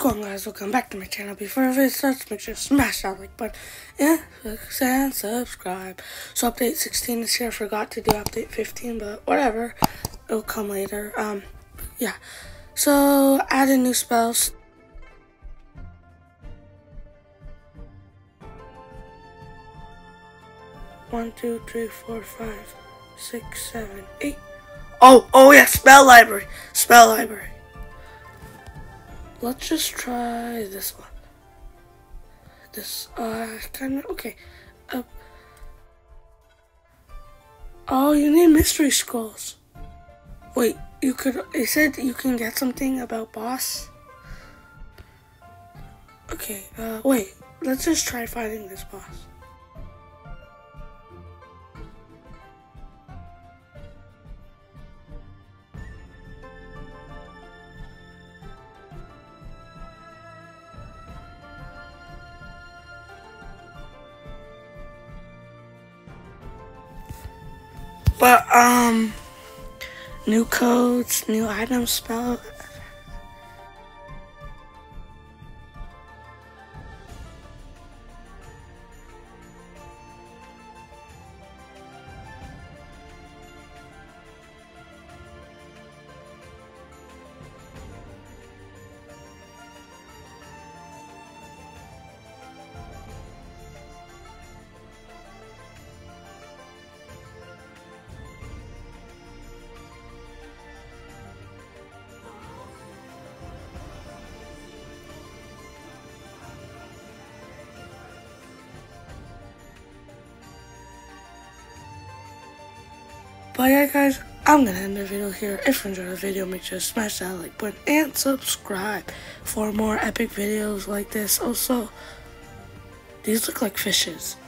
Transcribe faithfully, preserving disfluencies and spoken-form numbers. going on, guys? Welcome back to my channel. Before everything starts, make sure to smash that like button and click and subscribe. So update sixteen this year. I forgot to do update fifteen, but whatever, it'll come later. Um, yeah. So added new spells. One, two, three, four, five, six, seven, eight. Oh, oh yeah, spell library, spell library. Let's just try this one. This, uh, kind of, okay. Uh, oh, you need mystery scrolls. Wait, you could, it said you can get something about boss. Okay, uh, wait, let's just try fighting this boss. But, um, new codes, new items, spell. But yeah guys, I'm gonna end the video here. If you enjoyed the video, make sure to smash that like button and subscribe for more epic videos like this. Also, these look like fishes.